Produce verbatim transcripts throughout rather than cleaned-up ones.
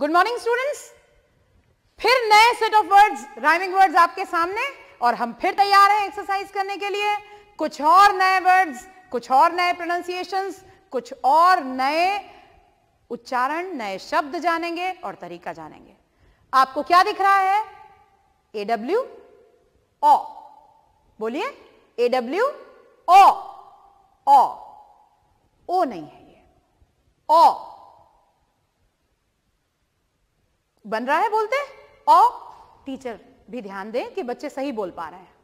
Good morning students, फिर नए set of words, rhyming words आपके सामने और हम फिर तैयार हैं एक्सरसाइज करने के लिए। कुछ और नए वर्ड्स, कुछ और नए प्रोनाउंसिएशंस, कुछ और नए उच्चारण, नए शब्द जानेंगे और तरीका जानेंगे। आपको क्या दिख रहा है? ए डब्ल्यू ओ, बोलिए ए डब्ल्यू ओ। ओ ओ नहीं है ये, ओ बन रहा है बोलते ओ। टीचर भी ध्यान दें कि बच्चे सही बोल पा रहे हैं।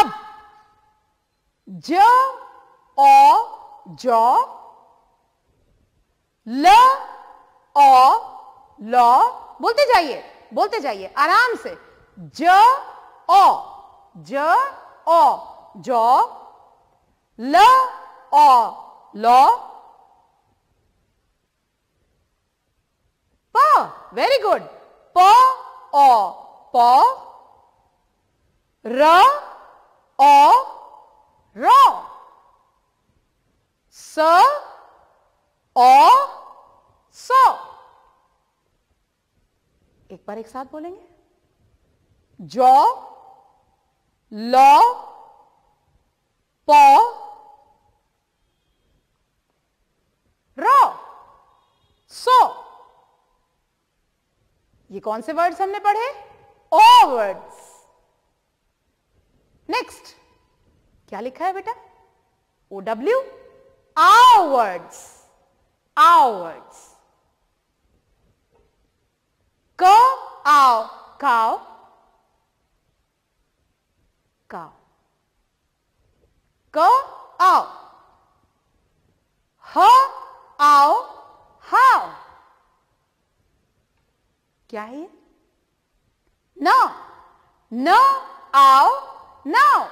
अब ज ओ जौ, ल ओ लौ, बोलते जाइए बोलते जाइए आराम से। ज ओ ज ओ जौ, ल ओ लौ, प, वेरी गुड, प ओ पौ, र ओ रौ, स ओ सौ। एक बार एक साथ बोलेंगे, जौ लौ पौ रौ सौ। ये कौन से वर्ड्स हमने पढ़े? ओ वर्ड्स। नेक्स्ट क्या लिखा है बेटा? O W ow words, ow words. क आओ काओ, काओ, क आओ। ह आओ हाओ, क्या है ये? ना, ना आओ नाओ।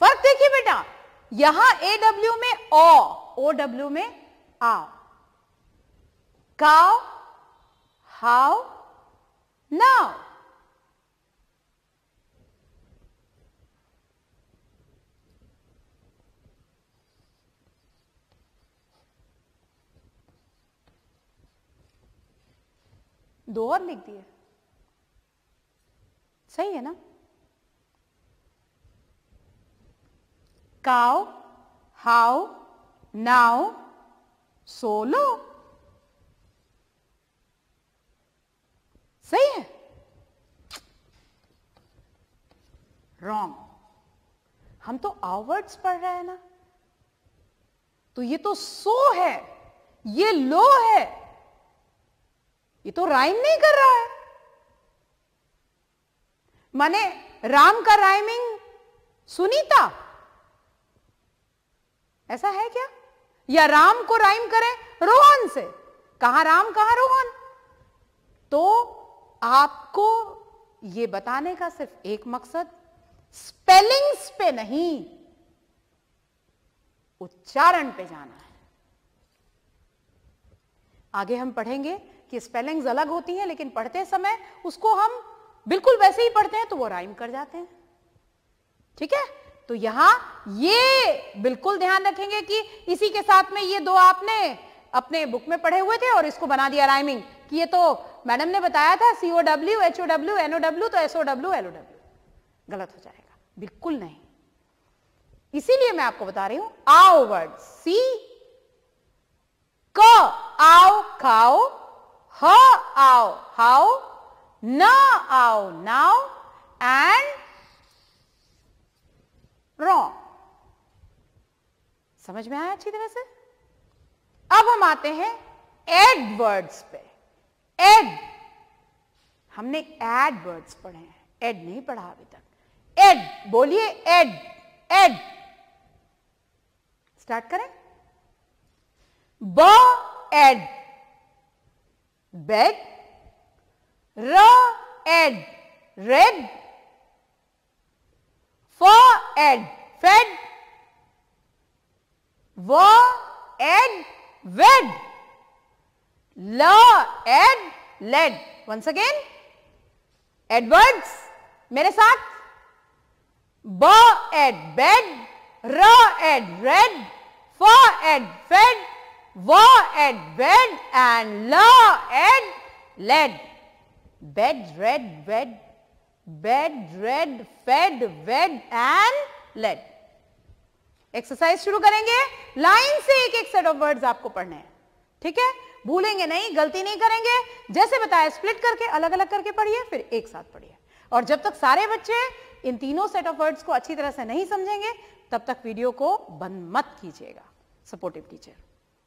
फर्क देखिए बेटा, यहां ए डब्ल्यू में ओ, ओ डब्ल्यू में आओ। काओ हाओ नाओ। दो और लिख दिए, सही है ना? काओ हाओ नाओ सोलो, सही है? रॉन्ग। हम तो आओ वर्ड्स पढ़ रहे हैं ना, तो ये तो सो है, ये लो है, ये तो राइम नहीं कर रहा है। माने राम का राइमिंग सुनीता, ऐसा है क्या? या राम को राइम करें रोहन से, कहां राम कहां रोहन। तो आपको ये बताने का सिर्फ एक मकसद, स्पेलिंग्स पे नहीं, उच्चारण पे जाना है। आगे हम पढ़ेंगे कि स्पेलिंग्स अलग होती हैं, लेकिन पढ़ते समय उसको हम बिल्कुल वैसे ही पढ़ते हैं तो वो राइम कर जाते हैं, ठीक है? तो यहां ये बिल्कुल ध्यान रखेंगे कि इसी के साथ में ये दो आपने अपने बुक में पढ़े हुए थे और इसको बना दिया राइमिंग, कि ये तो मैडम ने बताया था C O W H O W N O W, तो S O W L O W, गलत हो जाएगा, बिल्कुल नहीं। इसीलिए मैं आपको बता रही हूं आओ वर्ड, सी क आओ खाओ, ह आओ हाओ, न आओ नाओ एंड रॉ। समझ में आया अच्छी तरह से? अब हम आते हैं एड वर्ड्स पे। एड, हमने एड वर्ड्स पढ़े हैं, एड नहीं पढ़ा अभी तक। एड बोलिए, एड एड। स्टार्ट करें, ब एड बेड, र एड रेड, फ एड फेड, व एड वेड, ल ed led. Once again ed words मेरे साथ, ब एड बेड, र एड रेड, फ ed fed, Wa at bed and la at lead. Bed, red, bed, bed, red, fed, wed and lead. Exercise शुरू करेंगे. Line से एक एक सेट ऑफ वर्ड्स आपको पढ़ने हैं, ठीक है? भूलेंगे नहीं, गलती नहीं करेंगे. जैसे बताया स्प्लिट करके अलग अलग करके पढ़िए, फिर एक साथ पढ़िए. और जब तक सारे बच्चे इन तीनों सेट ऑफ वर्ड्स को अच्छी तरह से नहीं समझेंगे तब तक वीडियो को बंद मत कीजिएगा. Supportive teacher.